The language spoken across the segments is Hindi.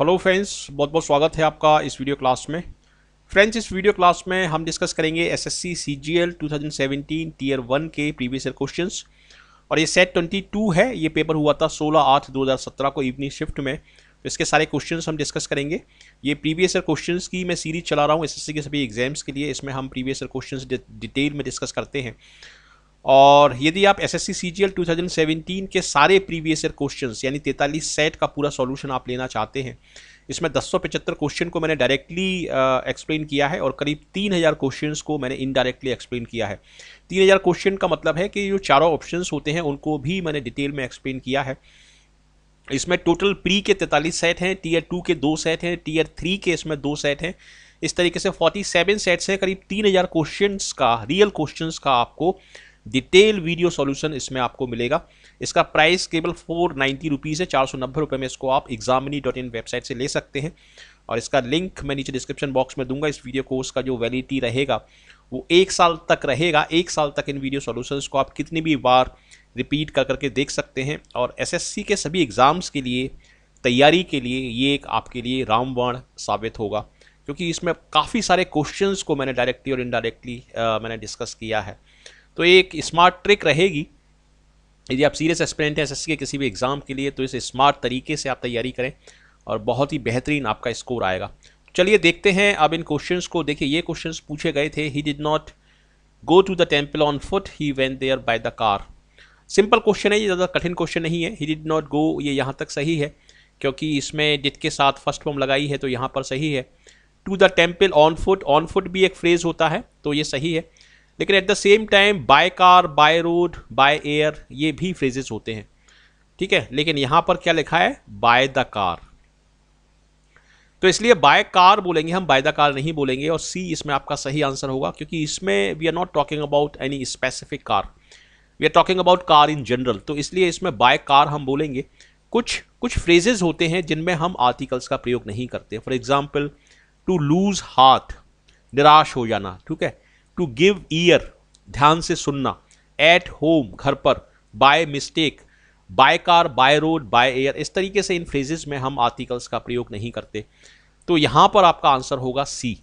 हेलो फ्रेंड्स, बहुत बहुत स्वागत है आपका इस वीडियो क्लास में। फ्रेंड्स, इस वीडियो क्लास में हम डिस्कस करेंगे एसएससी सीजीएल 2017 टीयर वन के प्रीवियस ईयर क्वेश्चंस। और ये सेट 22 है। ये पेपर हुआ था 16/8/2017 को इवनिंग शिफ्ट में। तो इसके सारे क्वेश्चंस हम डिस्कस करेंगे। ये प्रीवियस ईयर क्वेश्चंस की मैं सीरीज चला रहा हूँ एसएससी के सभी एग्जाम्स के लिए। इसमें हम प्रीवियस ईयर क्वेश्चंस डिटेल में डिस्कस करते हैं। और यदि आप एसएससी सीजीएल 2017 के सारे प्रीवियस ईयर क्वेश्चंस यानी 43 सेट का पूरा सॉल्यूशन आप लेना चाहते हैं, इसमें 1075 क्वेश्चन को मैंने डायरेक्टली एक्सप्लेन किया है और करीब 3000 क्वेश्चंस को मैंने इनडायरेक्टली एक्सप्लेन किया है। 3000 क्वेश्चन का मतलब है कि जो चारों ऑप्शंस होते हैं उनको भी मैंने डिटेल में एक्सप्लेन किया है। इसमें टोटल प्री के 43 सेट हैं, टीयर टू के 2 सेट हैं, टीयर थ्री के इसमें 2 सेट हैं। इस तरीके से 47 सेट्स हैं। करीब 3000 क्वेश्चंस का, रियल क्वेश्चंस का आपको डिटेल वीडियो सॉल्यूशन इसमें आपको मिलेगा। इसका प्राइस केवल 490 रुपीज़ है। 490 रुपये में इसको आप examini.in वेबसाइट से ले सकते हैं। और इसका लिंक मैं नीचे डिस्क्रिप्शन बॉक्स में दूंगा। इस वीडियो कोर्स का जो वैलिडिटी रहेगा वो 1 साल तक रहेगा। 1 साल तक इन वीडियो सॉल्यूशंस को आप कितनी भी बार रिपीट कर करके देख सकते हैं। और एसएससी के सभी एग्ज़ाम्स के लिए तैयारी के लिए ये एक आपके लिए रामबाण साबित होगा, क्योंकि इसमें काफ़ी सारे क्वेश्चंस को मैंने डायरेक्टली और इनडायरेक्टली मैंने डिस्कस किया है। तो एक स्मार्ट ट्रिक रहेगी। यदि आप सीरियस एस्पिरेंट हैं एसएससी के किसी भी एग्ज़ाम के लिए, तो इस स्मार्ट तरीके से आप तैयारी करें और बहुत ही बेहतरीन आपका स्कोर आएगा। चलिए देखते हैं अब इन क्वेश्चंस को। देखिए, ये क्वेश्चंस पूछे गए थे। He did not go to the temple on foot, he went there by the car. Simple question है, ये ज़्यादा कठिन क्वेश्चन नहीं है। ही डिड नॉट गो, ये यहाँ तक सही है क्योंकि इसमें डिड के साथ फर्स्ट फॉर्म लगाई है, तो यहाँ पर सही है। To the temple on foot, on foot भी एक फ्रेज होता है, तो ये सही है। लेकिन at the same time by car, by road, by air, ये भी फ्रेजेस होते हैं, ठीक है। लेकिन यहाँ पर क्या लिखा है, बाय द कार, तो इसलिए बाय कार बोलेंगे हम, बाय द कार नहीं बोलेंगे। और सी इसमें आपका सही आंसर होगा, क्योंकि इसमें we are not talking about any specific car, we are talking about car in general. तो इसलिए इसमें बाय कार हम बोलेंगे। कुछ फ्रेजेस होते हैं जिनमें हम आर्टिकल्स का प्रयोग नहीं करते। For example, to lose heart, निराश हो जाना, ठीक है। टू गिव ईयर, ध्यान से सुनना। एट होम, घर पर। By mistake, by car, by road, by air. इस तरीके से इन फ्रेजेस में हम आर्टिकल्स का प्रयोग नहीं करते, तो यहाँ पर आपका आंसर होगा सी।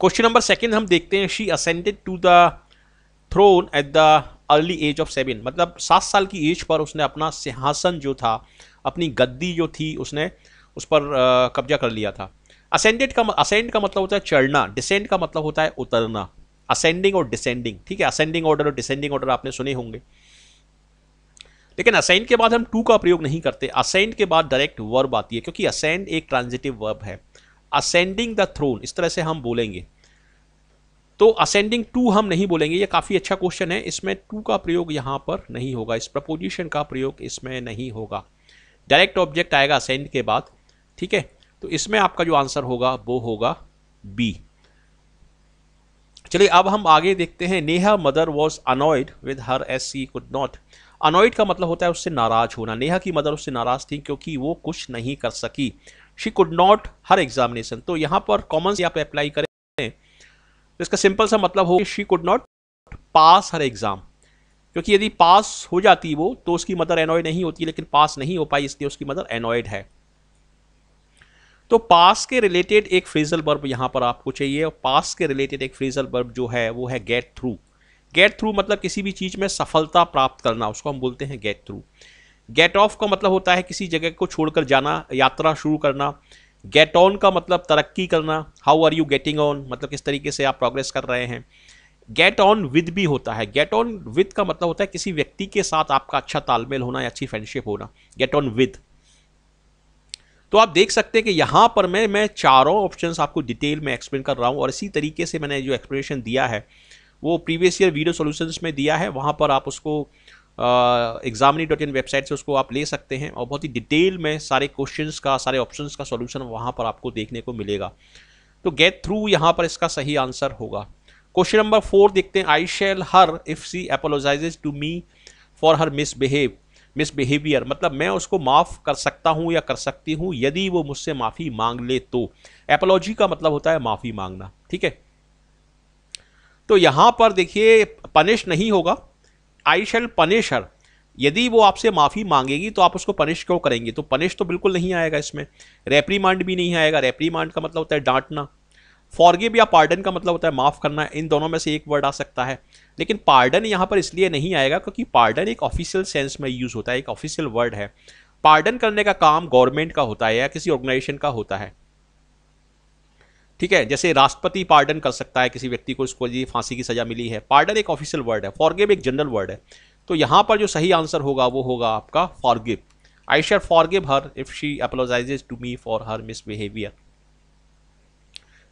क्वेश्चन नंबर सेकंड हम देखते हैं। She ascended to the throne at the early age of 7, मतलब 7 साल की एज पर उसने अपना सिंहासन जो था, अपनी गद्दी जो थी, उसने उस पर कब्जा कर लिया था। असेंड का मतलब होता है चढ़ना, डिसेंड का मतलब होता है उतरना। असेंडिंग और डिसेंडिंग, ठीक है। असेंडिंग ऑर्डर और डिसेंडिंग ऑर्डर आपने सुने होंगे। लेकिन असेंड के बाद हम टू का प्रयोग नहीं करते। असेंड के बाद डायरेक्ट वर्ब आती है, क्योंकि असेंड एक ट्रांजिटिव वर्ब है। असेंडिंग द थ्रोन, इस तरह से हम बोलेंगे। तो असेंडिंग टू हम नहीं बोलेंगे। ये काफ़ी अच्छा क्वेश्चन है, इसमें टू का प्रयोग यहाँ पर नहीं होगा। इस प्रपोजिशन का प्रयोग इसमें नहीं होगा। डायरेक्ट ऑब्जेक्ट आएगा असेंड के बाद, ठीक है। तो इसमें आपका जो आंसर होगा वो होगा बी। चलिए अब हम आगे देखते हैं। Neha mother was annoyed with her as she could not. Annoyed का मतलब होता है उससे नाराज होना। नेहा की मदर उससे नाराज थी क्योंकि वो कुछ नहीं कर सकी। She could not her examination, तो यहाँ पर कॉमन से आप अप्लाई करें तो इसका सिंपल सा मतलब हो, she could not pass her exam, क्योंकि यदि पास हो जाती वो तो उसकी मदर अनॉयड नहीं होती, लेकिन पास नहीं हो पाई इसलिए उसकी मदर अनॉयड है। तो पास के रिलेटेड एक फ्रेजल वर्ब यहाँ पर आपको चाहिए। और पास के रिलेटेड एक फ्रेजल वर्ब जो है वो है गेट थ्रू। गेट थ्रू मतलब किसी भी चीज़ में सफलता प्राप्त करना, उसको हम बोलते हैं गेट थ्रू। गेट ऑफ का मतलब होता है किसी जगह को छोड़कर जाना, यात्रा शुरू करना। गेट ऑन का मतलब तरक्की करना। How are you getting on, मतलब किस तरीके से आप प्रोग्रेस कर रहे हैं। गेट ऑन विद भी होता है। गेट ऑन विद का मतलब होता है किसी व्यक्ति के साथ आपका अच्छा तालमेल होना या अच्छी फ्रेंडशिप होना, गेट ऑन विद। तो आप देख सकते हैं कि यहाँ पर मैं चारों ऑप्शंस आपको डिटेल में एक्सप्लेन कर रहा हूँ। और इसी तरीके से मैंने जो एक्सप्लेनेशन दिया है वो प्रीवियस ईयर वीडियो सॉल्यूशंस में दिया है। वहाँ पर आप उसको examini.in वेबसाइट से उसको आप ले सकते हैं और बहुत ही डिटेल में सारे क्वेश्चंस का, सारे ऑप्शंस का सॉल्यूशन वहाँ पर आपको देखने को मिलेगा। तो गेट थ्रू यहाँ पर इसका सही आंसर होगा। क्वेश्चन नंबर 4 देखते हैं। I shall her if she apologises to me for her misbehaviour, मतलब मैं उसको माफ़ कर सकता हूँ या कर सकती हूँ यदि वो मुझसे माफ़ी मांग ले। तो एपोलॉजी का मतलब होता है माफ़ी मांगना, ठीक है। तो यहाँ पर देखिए पनिश नहीं होगा। आई शैल पनिश हर, यदि वो आपसे माफ़ी मांगेगी तो आप उसको पनिश क्यों करेंगे? तो पनिश तो बिल्कुल नहीं आएगा इसमें, रेप्रीमांड भी नहीं आएगा। रेप्रीमांड का मतलब होता है डांटना, फॉरगिव या पार्डन का मतलब होता है माफ़ करना, इन दोनों में से एक वर्ड आ सकता है। लेकिन पार्डन यहाँ पर इसलिए नहीं आएगा क्योंकि पार्डन एक ऑफिशियल सेंस में यूज़ होता है, एक ऑफिशियल वर्ड है। पार्डन करने का काम गवर्नमेंट का होता है या किसी ऑर्गेनाइजेशन का होता है, ठीक है। जैसे राष्ट्रपति पार्डन कर सकता है किसी व्यक्ति को, इसको जी फांसी की सजा मिली है। पार्डन एक ऑफिशियल वर्ड है, फॉरगिव एक जनरल वर्ड है। तो यहाँ पर जो सही आंसर होगा वो होगा आपका forgive. I shall forgive her if she apologises to me for her misbehaviour.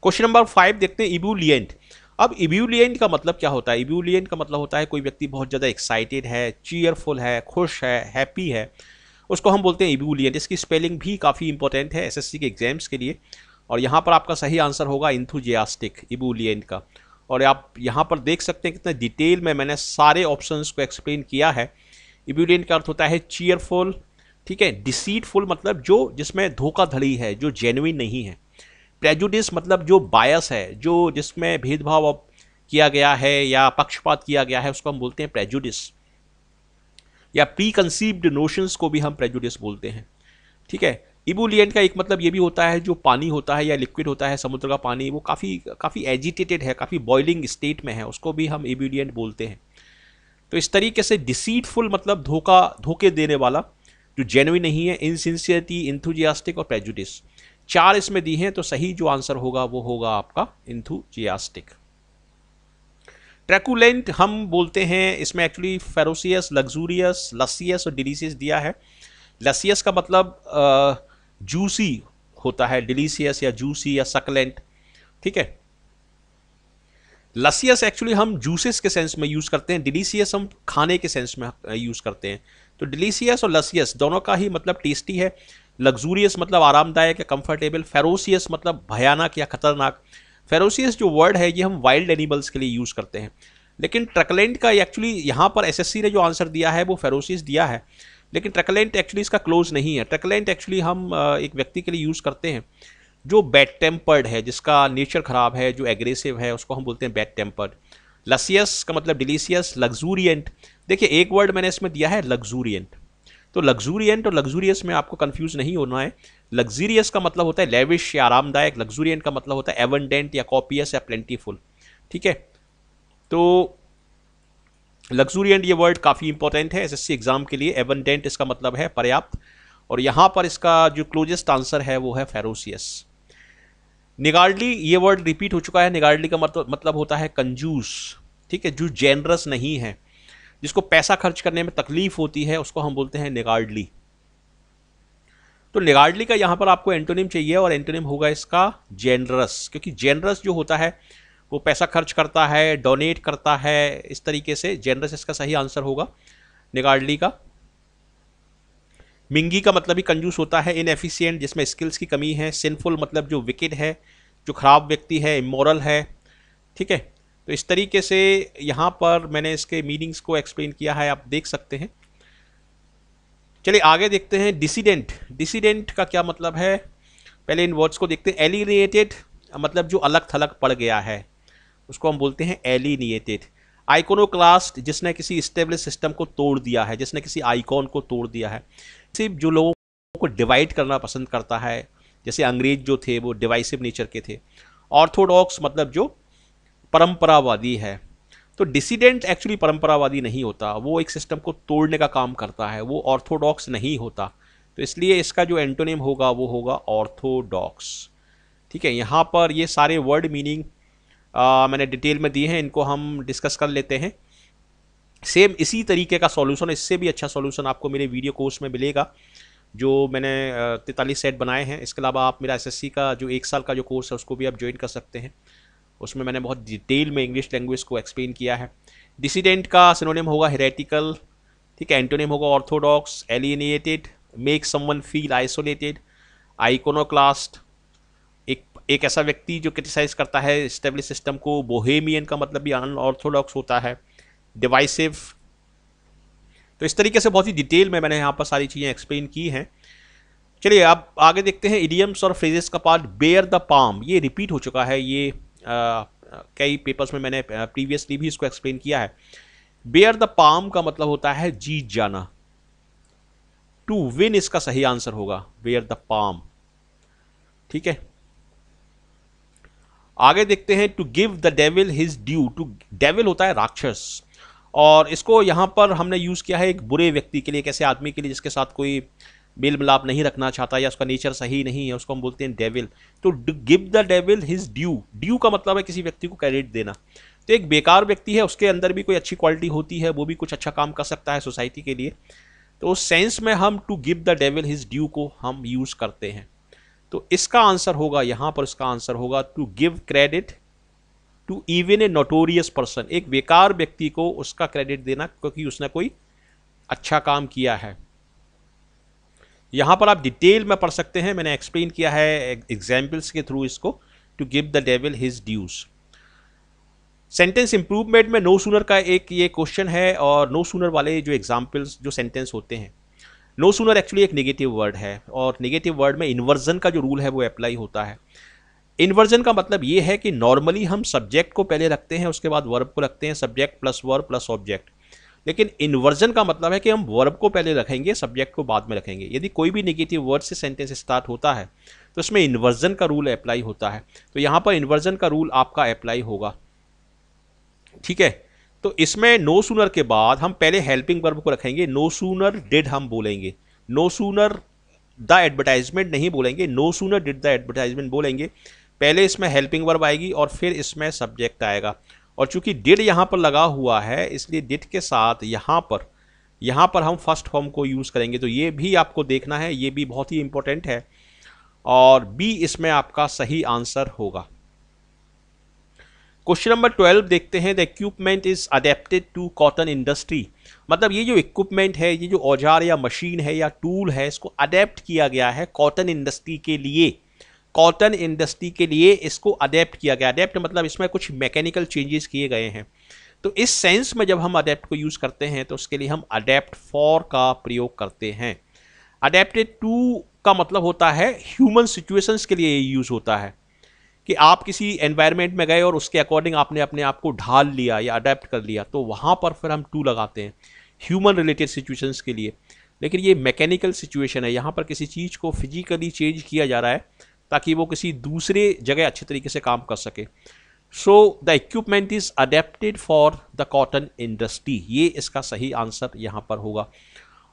Question number 5 देखते हैं इब्यूलिएंट। अब इब्यूलिएंट का मतलब क्या होता है? इब्यूलिएंट का मतलब होता है कोई व्यक्ति बहुत ज़्यादा एक्साइटेड है, चीयरफुल है, खुश है, हैप्पी है, उसको हम बोलते हैं इब्यूलिएंट। इसकी स्पेलिंग भी काफ़ी इंपॉर्टेंट है एसएससी के एग्जाम्स के लिए। और यहाँ पर आपका सही आंसर होगा इंथुजियास्टिक, इब्यूलिएंट का। और आप यहाँ पर देख सकते हैं कितने डिटेल में मैंने सारे ऑप्शंस को एक्सप्लेन किया है। इब्यूलिएंट का अर्थ होता है चीयरफुल, ठीक है। डिसीटफुल मतलब जो जिसमें धोखाधड़ी है, जो जेन्युइन नहीं है। प्रेजुडिस मतलब जो बायस है, जो जिसमें भेदभाव किया गया है या पक्षपात किया गया है, उसको हम बोलते हैं प्रेजुडिस। या प्री कंसीव्ड नोशंस को भी हम प्रेजुडिस बोलते हैं, ठीक है। इब्यूलिएंट का एक मतलब ये भी होता है जो पानी होता है या लिक्विड होता है, समुद्र का पानी, वो काफ़ी एजिटेटेड है, काफ़ी बॉइलिंग स्टेट में है, उसको भी हम इब्यूलिएंट बोलते हैं। तो इस तरीके से डिसीटफुल मतलब धोखे देने वाला, जो जेन्युइन नहीं है, इनसिंसियरिटी, इंथुजियास्टिक और प्रेजुडिस, 4 इसमें दी हैं। तो सही जो आंसर होगा वो होगा आपका इंथुजियास्टिक। ट्रैकुलेंट हम बोलते हैं, इसमें एक्चुअली फेरोसियस, लग्जूरियस, लसियस और डिलीशियस दिया है। लसियस का मतलब जूसी होता है, डिलीशियस या जूसी या सकलेंट, ठीक है। लसियस एक्चुअली हम जूसेस के सेंस में यूज़ करते हैं, डिलीशियस हम खाने के सेंस में यूज़ करते हैं। तो डिलीशियस और लसियस दोनों का ही मतलब टेस्टी है। लग्जूरियस मतलब आरामदायक या कंफर्टेबल, फेरोसियस मतलब भयानक या खतरनाक। फेरोसियस जो वर्ड है ये हम वाइल्ड एनिमल्स के लिए यूज़ करते हैं। लेकिन ट्रकलेंट का एक्चुअली यहाँ पर एसएससी ने जो आंसर दिया है वो फेरोसियस दिया है, लेकिन ट्रकलेंट एक्चुअली इसका क्लोज नहीं है। ट्रकलेंट एक्चुअली हम एक व्यक्ति के लिए यूज़ करते हैं जो बैड टेम्पर्ड है, जिसका नेचर ख़राब है, जो एग्रेसिव है, उसको हम बोलते हैं बैड टेम्पर्ड। लसियस का मतलब डिलीशियस, लग्जूरियंट, देखिए एक वर्ड मैंने इसमें दिया है लग्जूरियंट। तो लग्जूरियंट और लग्जूरियस में आपको कन्फ्यूज़ नहीं होना है। लग्जूरियस का मतलब होता है लेविश या आरामदायक, लग्जूरियंट का मतलब होता है एवंडेंट या कॉपियस या प्लेंटीफुल, ठीक है। तो लग्जूरियंट ये वर्ड काफ़ी इंपॉर्टेंट है एसएससी एग्ज़ाम के लिए। एबंडेंट इसका मतलब है पर्याप्त, और यहाँ पर इसका जो क्लोजेस्ट आंसर है वो है फेरोसियस। निगार्डली ये वर्ड रिपीट हो चुका है। निगार्डली का मतलब होता है कंजूस, ठीक है, जो जेनरस नहीं है, जिसको पैसा खर्च करने में तकलीफ होती है, उसको हम बोलते हैं निगार्डली। तो निगार्डली का यहाँ पर आपको एंटोनिम चाहिए और एंटोनिम होगा इसका जेनरस, क्योंकि जेनरस जो होता है वो पैसा खर्च करता है, डोनेट करता है, इस तरीके से जेनरस इसका सही आंसर होगा निगार्डली का। मिंगी का मतलब ही कंजूस होता है, इनएफिशिएंट जिसमें स्किल्स की कमी है, सिनफुल मतलब जो विकेड है, जो खराब व्यक्ति है, इमोरल है, ठीक है। तो इस तरीके से यहाँ पर मैंने इसके मीनिंग्स को एक्सप्लेन किया है, आप देख सकते हैं। चलिए आगे देखते हैं डिसिडेंट। डिसिडेंट का क्या मतलब है, पहले इन वर्ड्स को देखते हैं। एलिनेटेड मतलब जो अलग थलग पड़ गया है, उसको हम बोलते हैं एलिनिएटेड। आइकोनोक्लास्ट जिसने किसी स्टेब्लिश सिस्टम को तोड़ दिया है, जिसने किसी आइकॉन को तोड़ दिया है। सिर्फ जो लोगों को डिवाइड करना पसंद करता है, जैसे अंग्रेज जो थे वो डिवाइसिव नेचर के थे। ऑर्थोडॉक्स मतलब जो परंपरावादी है। तो डिसिडेंट एक्चुअली परंपरावादी नहीं होता, वो एक सिस्टम को तोड़ने का काम करता है, वो ऑर्थोडॉक्स नहीं होता। तो इसलिए इसका जो एंटोनिम होगा वो होगा ऑर्थोडॉक्स, ठीक है। यहाँ पर ये सारे वर्ड मीनिंग मैंने डिटेल में दिए हैं, इनको हम डिस्कस कर लेते हैं। सेम इसी तरीके का सॉल्यूशन, इससे भी अच्छा सॉल्यूशन आपको मेरे वीडियो कोर्स में मिलेगा जो मैंने 43 सेट बनाए हैं। इसके अलावा आप मेरा एसएससी का जो 1 साल का जो कोर्स है उसको भी आप ज्वाइन कर सकते हैं, उसमें मैंने बहुत डिटेल में इंग्लिश लैंग्वेज को एक्सप्लेन किया है। डिसिडेंट का सिनोनिम होगा हेरेटिकल, ठीक है। एंटोनिम होगा orthodox, alienated, make someone feel isolated, iconoclast एक ऐसा व्यक्ति जो क्रिटिसाइज करता है स्टेब्लिश सिस्टम को। बोहेमियन का मतलब भी अनऑर्थोडॉक्स होता है, डिवाइसिव। तो इस तरीके से बहुत ही डिटेल में मैंने यहाँ पर सारी चीज़ें एक्सप्लेन की हैं। चलिए आप आगे देखते हैं इडियम्स और फ्रेजेस का पार्ट। बेयर द पाम ये रिपीट हो चुका है, ये कई पेपर्स में मैंने प्रीवियसली भी इसको एक्सप्लेन किया है। बेयर द पाम का मतलब होता है जीत जाना, टू विन इसका सही आंसर होगा, वेयर द पाम। ठीक है, आगे देखते हैं। To give the devil his due, to devil होता है राक्षस, और इसको यहाँ पर हमने यूज़ किया है एक बुरे व्यक्ति के लिए, एक ऐसे आदमी के लिए जिसके साथ कोई मेल मिलाप नहीं रखना चाहता या उसका नेचर सही नहीं है, उसको हम बोलते हैं डेविल। तो give the devil his due, due का मतलब है किसी व्यक्ति को क्रेडिट देना। तो एक बेकार व्यक्ति है, उसके अंदर भी कोई अच्छी क्वालिटी होती है, वो भी कुछ अच्छा काम कर सकता है सोसाइटी के लिए। तो उस सेंस में हम to give the devil his due को हम यूज़ करते हैं। तो इसका आंसर होगा, यहाँ पर इसका आंसर होगा to give credit to even a notorious person, एक बेकार व्यक्ति को उसका क्रेडिट देना क्योंकि उसने कोई अच्छा काम किया है। यहाँ पर आप डिटेल में पढ़ सकते हैं, मैंने एक्सप्लेन किया है एग्जाम्पल्स के थ्रू इसको। To give the devil his dues, sentence improvement में नो सूनर का एक ये क्वेश्चन है, और नो सूनर वाले जो एग्जाम्पल्स जो सेंटेंस होते हैं, नो सूनर एक्चुअली एक नेगेटिव वर्ड है, और नेगेटिव वर्ड में इन्वर्जन का जो रूल है वो अप्लाई होता है। इन्वर्जन का मतलब ये है कि नॉर्मली हम सब्जेक्ट को पहले रखते हैं, उसके बाद वर्ब को रखते हैं, subject plus verb plus object. लेकिन इन्वर्जन का मतलब है कि हम वर्ब को पहले रखेंगे, सब्जेक्ट को बाद में रखेंगे। यदि कोई भी नेगेटिव वर्ड से सेंटेंस स्टार्ट होता है तो उसमें इन्वर्जन का रूल अप्लाई होता है। तो यहाँ पर इन्वर्जन का रूल आपका अप्लाई होगा। ठीक है, तो इसमें नो सूनर के बाद हम पहले हेल्पिंग वर्ब को रखेंगे, नो सूनर डिड हम बोलेंगे, नो सूनर द एडवर्टाइजमेंट नहीं बोलेंगे, no sooner did the advertisement बोलेंगे। पहले इसमें हेल्पिंग वर्ब आएगी और फिर इसमें सब्जेक्ट आएगा। और चूंकि डिड यहाँ पर लगा हुआ है इसलिए डिड के साथ यहाँ पर हम फर्स्ट फॉर्म को यूज़ करेंगे। तो ये भी आपको देखना है, ये भी बहुत ही इंपॉर्टेंट है, और बी इसमें आपका सही आंसर होगा। क्वेश्चन नंबर 12 देखते हैं। The equipment is adapted to cotton industry, मतलब ये जो इक्विपमेंट है, ये जो औजार या मशीन है या टूल है, इसको अडेप्ट किया गया है कॉटन इंडस्ट्री के लिए। कॉटन इंडस्ट्री के लिए इसको अडेप्ट किया गया। अडेप्ट मतलब इसमें कुछ मैकेनिकल चेंजेस किए गए हैं। तो इस सेंस में जब हम अडेप्ट को यूज़ करते हैं तो उसके लिए हम अडेप्ट फॉर का प्रयोग करते हैं। अडेप्टेड टू का मतलब होता है ह्यूमन सिचुएशंस के लिए यूज़ होता है कि आप किसी एनवायरनमेंट में गए और उसके अकॉर्डिंग आपने अपने आप को ढाल लिया या अडेप्ट कर लिया, तो वहाँ पर फिर हम टू लगाते हैं ह्यूमन रिलेटेड सिचुएशंस के लिए। लेकिन ये मैकेनिकल सिचुएशन है, यहाँ पर किसी चीज़ को फिजिकली चेंज किया जा रहा है ताकि वो किसी दूसरे जगह अच्छे तरीके से काम कर सके। So the equipment is adapted for the cotton industry, ये इसका सही आंसर यहाँ पर होगा।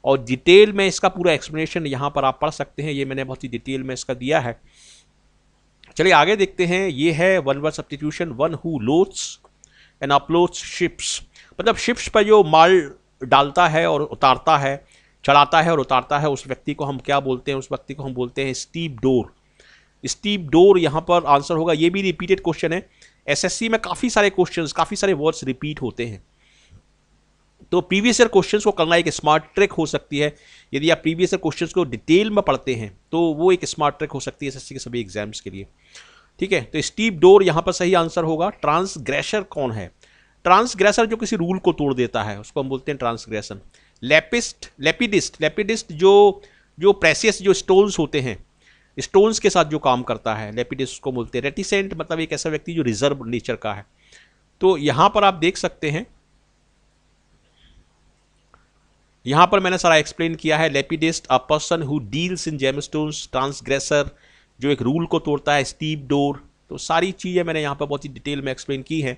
और डिटेल में इसका पूरा एक्सप्लेनेशन यहाँ पर आप पढ़ सकते हैं, ये मैंने बहुत ही डिटेल में इसका दिया है। चलिए आगे देखते हैं। ये है one word substitution, one who loads and uploads ships, मतलब शिप्स पर जो माल डालता है और उतारता है, चढ़ाता है और उतारता है, उस व्यक्ति को हम क्या बोलते हैं? उस व्यक्ति को हम बोलते हैं स्टीपडोर। स्टीपडोर यहाँ पर आंसर होगा। ये भी रिपीटेड क्वेश्चन है, एसएससी में काफ़ी सारे क्वेश्चंस, काफ़ी सारे वर्ड्स रिपीट होते हैं, तो प्रीवियस ईयर क्वेश्चंस को करना एक स्मार्ट ट्रिक हो सकती है। यदि आप प्रीवियस ईयर क्वेश्चंस को डिटेल में पढ़ते हैं तो वो एक स्मार्ट ट्रिक हो सकती है एसएससी के सभी एग्जाम्स के लिए। ठीक है, तो स्टीपडोर यहाँ पर सही आंसर होगा। ट्रांसग्रेसर कौन है? ट्रांसग्रेसर जो किसी रूल को तोड़ देता है उसको हम बोलते हैं ट्रांसग्रेसन। लेपिडिस्ट जो प्रेसियस जो स्टोन्स होते हैं, स्टोन्स के साथ जो काम करता है, लेपिडिस को बोलते हैं। रेटिसेंट मतलब एक ऐसा व्यक्ति जो रिजर्व नेचर का है। तो यहाँ पर आप देख सकते हैं, यहाँ पर मैंने सारा एक्सप्लेन किया है। Lapidist, a person who deals in gemstones, transgressor जो एक रूल को तोड़ता है, स्टीपडोर। तो सारी चीज़ें मैंने यहाँ पर बहुत ही डिटेल में एक्सप्लेन की हैं,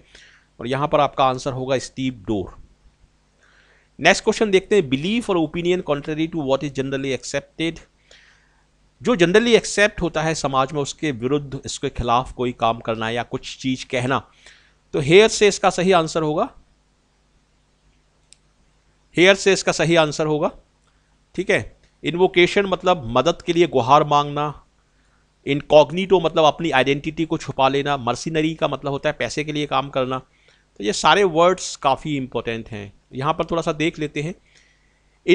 और यहाँ पर आपका आंसर होगा स्टीपडोर। नेक्स्ट क्वेश्चन देखते हैं। बिलीफ और opinion contrary to what is generally accepted, जो जनरली एक्सेप्ट होता है समाज में उसके विरुद्ध, इसके खिलाफ कोई काम करना या कुछ चीज़ कहना। तो हेयर से इसका सही आंसर होगा, हेयर से इसका सही आंसर होगा। ठीक है, इन्वोकेशन मतलब मदद के लिए गुहार मांगना, इनकॉग्निटो मतलब अपनी आइडेंटिटी को छुपा लेना, मर्सिनरी का मतलब होता है पैसे के लिए काम करना। तो ये सारे वर्ड्स काफ़ी इंपॉर्टेंट हैं। यहाँ पर थोड़ा सा देख लेते हैं।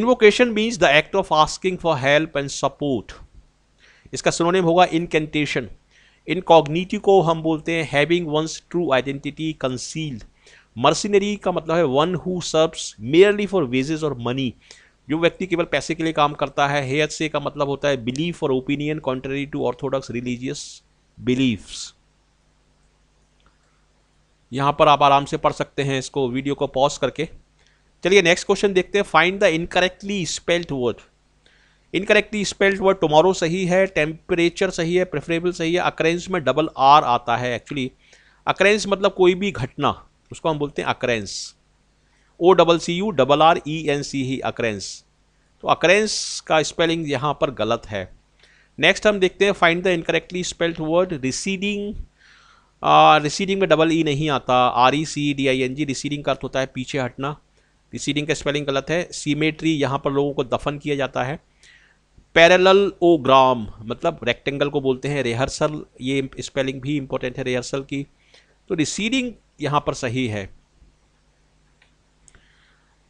Invocation means the act of asking for help and support, इसका सिनोनिम होगा इनकैंटेशन। इनकॉग्निटो को हम बोलते हैं having one's true identity concealed. Mercenary का मतलब है one who serves merely for wages और मनी, जो व्यक्ति केवल पैसे के लिए काम करता है। हेयर से का मतलब होता है बिलीफ और opinion contrary to orthodox religious beliefs. यहाँ पर आप आराम से पढ़ सकते हैं इसको, वीडियो को पॉज करके। चलिए नेक्स्ट क्वेश्चन देखते हैं। Find the incorrectly spelled word, incorrectly spelled word tomorrow सही है, टेम्परेचर सही है, प्रेफरेबल सही है। अकरेंस में डबल आर आता है एक्चुअली। अकरेंस मतलब कोई भी घटना, उसको हम बोलते हैं अकरेंस। OCCURRENC ही अकरेंस। तो अकरेंस का स्पेलिंग यहाँ पर गलत है। नेक्स्ट हम देखते हैं find the incorrectly spelled word receding. Receding में डबल ई नहीं आता, RECDING। रिसीडिंग का अर्थ होता है पीछे हटना। रिसीडिंग का स्पेलिंग गलत है। सीमेट्री, यहाँ पर लोगों को दफन किया जाता है। पैरेलल ओ ग्राम मतलब रेक्टेंगल को बोलते हैं। रिहर्सल, ये स्पेलिंग भी इंपॉर्टेंट है रिहर्सल की। तो रिसीडिंग यहाँ पर सही है।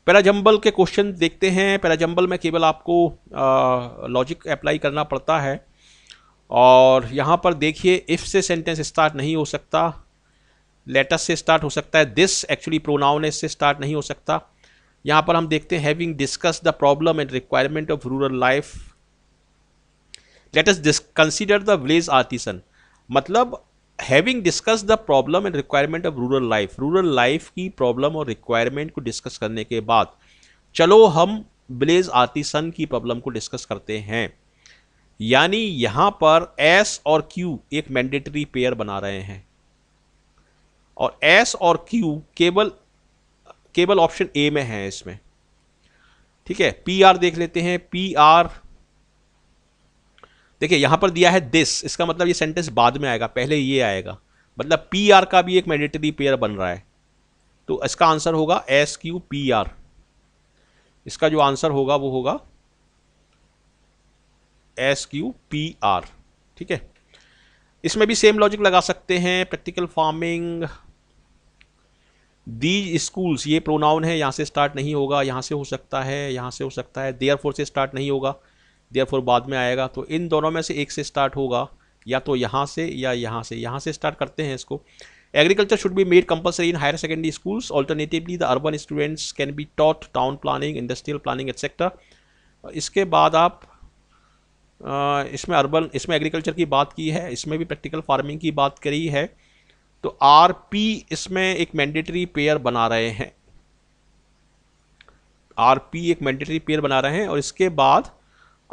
पैराजंबल के क्वेश्चन देखते हैं। पैराजंबल में केवल आपको लॉजिक अप्लाई करना पड़ता है। और यहाँ पर देखिए इफ़ से सेंटेंस स्टार्ट नहीं हो सकता, लेटस से स्टार्ट हो सकता है, दिस एक्चुअली प्रोनाउन है, इससे स्टार्ट नहीं हो सकता। यहाँ पर हम देखते हैं having discuss the problem and requirement of rural life, let us consider the village artisan. मतलब having discuss the problem and requirement of rural life, rural life की प्रॉब्लम और रिक्वायरमेंट को डिस्कस करने के बाद चलो हम विलेज आर्टिसन की प्रॉब्लम को डिस्कस करते हैं। यानी यहाँ पर एस और क्यू एक मैंडेटरी पेयर बना रहे हैं, और एस और क्यू केवल ऑप्शन ए में है इसमें। ठीक है, पी आर देख लेते हैं। पी आर देखिए यहाँ पर दिया है दिस, इसका मतलब ये सेंटेंस बाद में आएगा, पहले ये आएगा। मतलब पी आर का भी एक मैंडेटरी पेयर बन रहा है। तो इसका आंसर होगा एस क्यू पी आर। इसका जो आंसर होगा वो होगा SQPR। ठीक है, इसमें भी सेम लॉजिक लगा सकते हैं। प्रैक्टिकल फार्मिंग, दीज स्कूल्स, ये प्रोनाउन है, यहाँ से स्टार्ट नहीं होगा, यहाँ से हो सकता है, यहाँ से हो सकता है। देयरफॉर से स्टार्ट नहीं होगा, देयरफॉर बाद में आएगा। तो इन दोनों में से एक से स्टार्ट होगा, या तो यहाँ से या यहाँ से। यहाँ से स्टार्ट करते हैं इसको। Agriculture should be made compulsory in higher secondary schools, alternatively the urban students can be taught town planning, industrial planning etcetera. इसके बाद आप इसमें अर्बन, इसमें एग्रीकल्चर की बात की है, इसमें भी प्रैक्टिकल फार्मिंग की बात करी है। तो आरपी इसमें एक मैंडेटरी पेयर बना रहे हैं, आरपी एक मैंडेटरी पेयर बना रहे हैं। और इसके बाद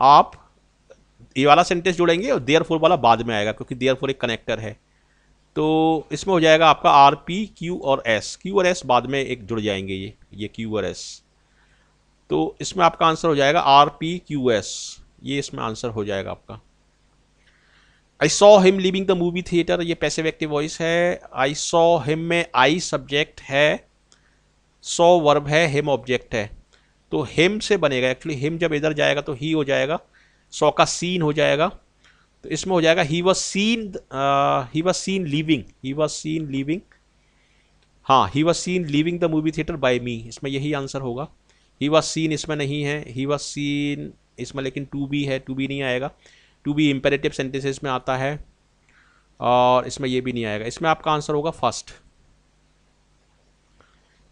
आप ये वाला सेंटेंस जोड़ेंगे और देयरफॉर वाला बाद में आएगा, क्योंकि देयरफॉर एक कनेक्टर है। तो इसमें हो जाएगा आपका आरपी क्यू और एस। क्यू और एस बाद में एक जुड़ जाएंगे, ये क्यू और एस। तो इसमें आपका आंसर हो जाएगा आरपी क्यू एस, ये इसमें आंसर हो जाएगा आपका। I saw him leaving the movie theatre, ये पैसिव एक्टिव वॉइस है। आई सॉ हिम में आई सब्जेक्ट है, सॉ वर्ब है, हिम ऑब्जेक्ट है। तो हिम से बनेगा एक्चुअली, हिम जब इधर जाएगा तो ही हो जाएगा, सॉ का सीन हो जाएगा। तो इसमें हो जाएगा ही वाज सीन लिविंग हाँ, he was seen leaving the movie theatre by me, इसमें यही आंसर होगा। ही वाज सीन इसमें नहीं है, ही वाज सीन इसमें लेकिन टू बी है, टू बी नहीं आएगा। टू बी इम्पेरेटिव सेंटेंसेस में आता है, और इसमें ये भी नहीं आएगा। इसमें आपका आंसर होगा first.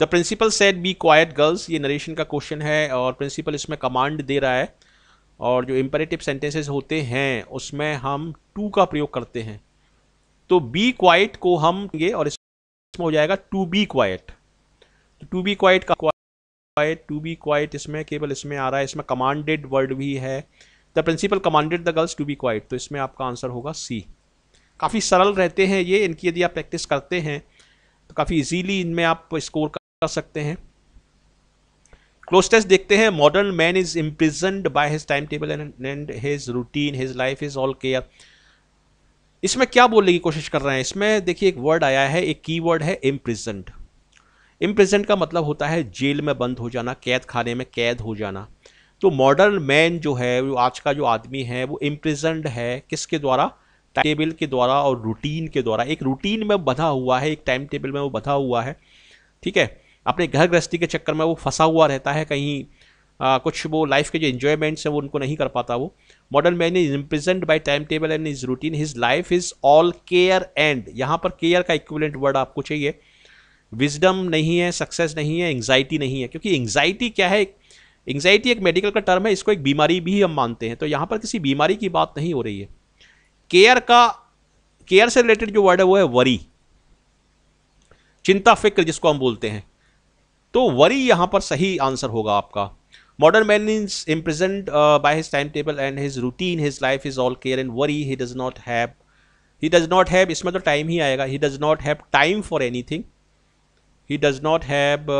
The principal said be quiet girls, ये नरेशन का क्वेश्चन है, और प्रिंसिपल इसमें कमांड दे रहा है। और जो इम्पेरेटिव सेंटेंसेस होते हैं उसमें हम टू का प्रयोग करते हैं। तो बी क्वाइट को हम ये, और इसमें हो जाएगा to be quiet. To be quiet का टू बी क्वाइट इसमें केवल इसमें आ रहा है, इसमें कमांडेड वर्ड भी है। The principal commanded the girls to be quiet, तो इसमें आपका आंसर होगा सी। काफ़ी सरल रहते हैं ये, इनकी यदि आप प्रैक्टिस करते हैं तो काफ़ी इजीली इनमें आप स्कोर कर सकते हैं। क्लोज टेस्ट देखते हैं। Modern man is imprisoned by his time table and his routine, his life is all care. इसमें क्या बोलने की कोशिश कर रहे हैं? इसमें देखिए एक वर्ड आया है, एक की वर्ड है इम्प्रिजन्ड। इम्प्रिजन्ड का मतलब होता है जेल में बंद हो जाना, कैद खाने में कैद हो जाना। तो मॉडर्न मैन जो है, वो आज का जो आदमी है वो इम्प्रिजन्ड है, किसके द्वारा? टाइम टेबल के द्वारा और रूटीन के द्वारा। एक रूटीन में बंधा हुआ है, एक टाइम टेबल में वो बंधा हुआ है। ठीक है, अपने घर गृहस्थी के चक्कर में वो फंसा हुआ रहता है कहीं, कुछ वो लाइफ के जो इन्जॉयमेंट्स हैं वो उनको नहीं कर पाता। वो modern man is imprisoned by time table and is routine, his life is all care and. यहाँ पर केयर का इक्विवेलेंट वर्ड आपको चाहिए। विजडम नहीं है, सक्सेस नहीं है, एंग्जाइटी नहीं है, क्योंकि एंग्जाइटी क्या है? एंग्जाइटी एक मेडिकल का टर्म है, इसको एक बीमारी भी हम मानते हैं। तो यहाँ पर किसी बीमारी की बात नहीं हो रही है। केयर का, केयर से रिलेटेड जो वर्ड है वो है वरी, चिंता, फिक्र, जिसको हम बोलते हैं। तो वरी यहाँ पर सही आंसर होगा आपका। Modern man is imprisoned by his timetable and his routine. His life is all care and worry. He does not have इसमें तो टाइम ही आएगा. He does not have time for anything. He does not have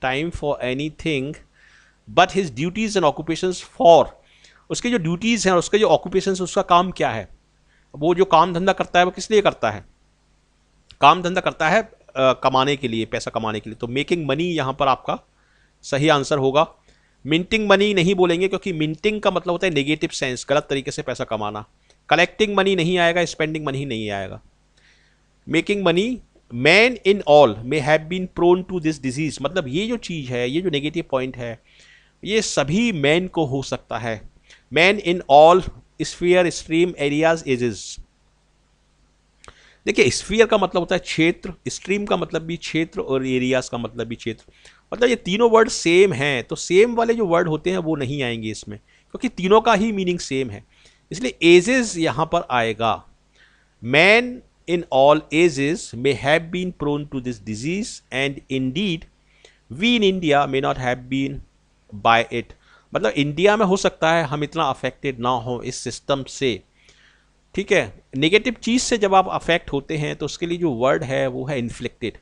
time for anything but his duties and occupations for. उसके जो duties हैं और उसके जो occupations, उसका काम क्या है? वो जो काम धंधा करता है वो किस लिए करता है? काम धंधा करता है कमाने के लिए, पैसा कमाने के लिए. तो मेकिंग मनी यहाँ पर आपका सही आंसर होगा. मिंटिंग मनी नहीं बोलेंगे क्योंकि मिंटिंग का मतलब होता है नेगेटिव सेंस, गलत तरीके से पैसा कमाना. कलेक्टिंग मनी नहीं आएगा, स्पेंडिंग मनी नहीं आएगा. Making money. Man in all may have been prone to this disease, मतलब ये जो चीज़ है, ये जो नेगेटिव पॉइंट है, ये सभी मैन को हो सकता है. Man in all sphere stream areas ages. देखिए स्फीयर का मतलब होता है क्षेत्र, स्ट्रीम का मतलब भी क्षेत्र और एरियाज का मतलब भी क्षेत्र. मतलब ये तीनों वर्ड सेम हैं तो सेम वाले जो वर्ड होते हैं वो नहीं आएंगे इसमें क्योंकि तीनों का ही मीनिंग सेम है. इसलिए एजेस यहाँ पर आएगा. Man in all ages may have been prone to this disease and indeed we in India may not have been by it. मतलब इंडिया में हो सकता है हम इतना अफेक्टेड ना हो इस सिस्टम से. ठीक है, नेगेटिव चीज़ से जब आप अफेक्ट होते हैं तो उसके लिए जो वर्ड है वो है इन्फ्लिक्टेड,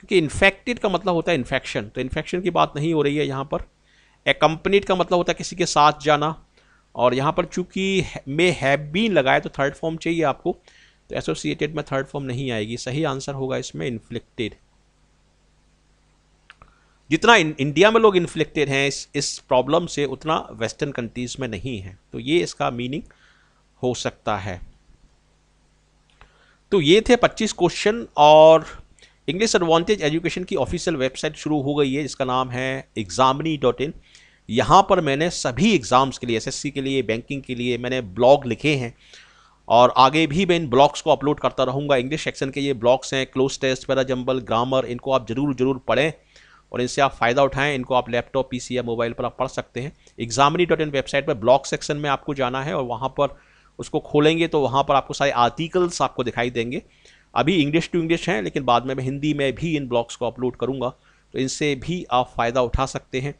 क्योंकि इन्फेक्टेड का मतलब होता है इन्फेक्शन. तो इन्फेक्शन की बात नहीं हो रही है यहाँ पर. एकम्पनीड का मतलब होता है किसी के साथ जाना, और यहाँ पर चूंकि मे हैव बीन लगाए तो थर्ड फॉर्म चाहिए आपको, तो एसोसिएटेड में थर्ड फॉर्म नहीं आएगी. सही आंसर होगा इसमें इन्फ्लिक्टेड. जितना इंडिया में लोग इन्फ्लिक्टेड हैं इस प्रॉब्लम से, उतना वेस्टर्न कंट्रीज में नहीं है. तो ये इसका मीनिंग हो सकता है. तो ये थे 25 क्वेश्चन. और इंग्लिश एडवांटेज एजुकेशन की ऑफिशियल वेबसाइट शुरू हो गई है जिसका नाम है examini.in. यहाँ पर मैंने सभी एग्ज़ाम्स के लिए, एसएससी के लिए, बैंकिंग के लिए मैंने ब्लॉग लिखे हैं और आगे भी मैं इन ब्लॉग्स को अपलोड करता रहूँगा. इंग्लिश सेक्शन के ये ब्लॉग्स हैं, cloze test, para jumble, grammar, इनको आप ज़रूर पढ़ें और इनसे आप फ़ायदा उठाएं. इनको आप लैपटॉप, पीसी या मोबाइल पर आप पढ़ सकते हैं. examini.in वेबसाइट पर ब्लॉग सेक्शन में आपको जाना है और वहाँ पर उसको खोलेंगे तो वहाँ पर आपको सारे आर्टिकल्स आपको दिखाई देंगे. अभी इंग्लिश टू इंग्लिश हैं लेकिन बाद में मैं हिंदी में भी इन ब्लॉग्स को अपलोड करूँगा, तो इनसे भी आप फ़ायदा उठा सकते हैं.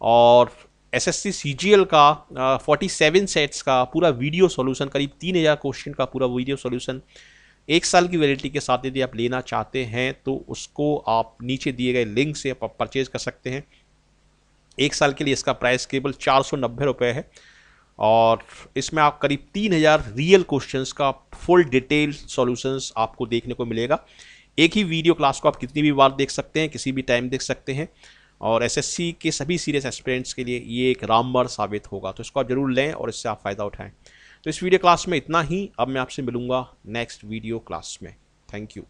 और एसएससी सीजीएल का 47 सेट्स का पूरा वीडियो सॉल्यूशन, करीब 3000 क्वेश्चन का पूरा वीडियो सॉल्यूशन 1 साल की वैलिडिटी के साथ यदि आप लेना चाहते हैं तो उसको आप नीचे दिए गए लिंक से आप परचेज़ कर सकते हैं. 1 साल के लिए इसका प्राइस केवल 490 रुपये है और इसमें आप करीब 3000 रियल क्वेश्चंस का फुल डिटेल सॉल्यूशंस आपको देखने को मिलेगा. एक ही वीडियो क्लास को आप कितनी भी बार देख सकते हैं, किसी भी टाइम देख सकते हैं. और एसएससी के सभी सीरियस एस्पिरेंट्स के लिए ये एक रामबाण साबित होगा, तो इसको आप ज़रूर लें और इससे आप फ़ायदा उठाएं. तो इस वीडियो क्लास में इतना ही. अब मैं आपसे मिलूँगा नेक्स्ट वीडियो क्लास में. Thank you.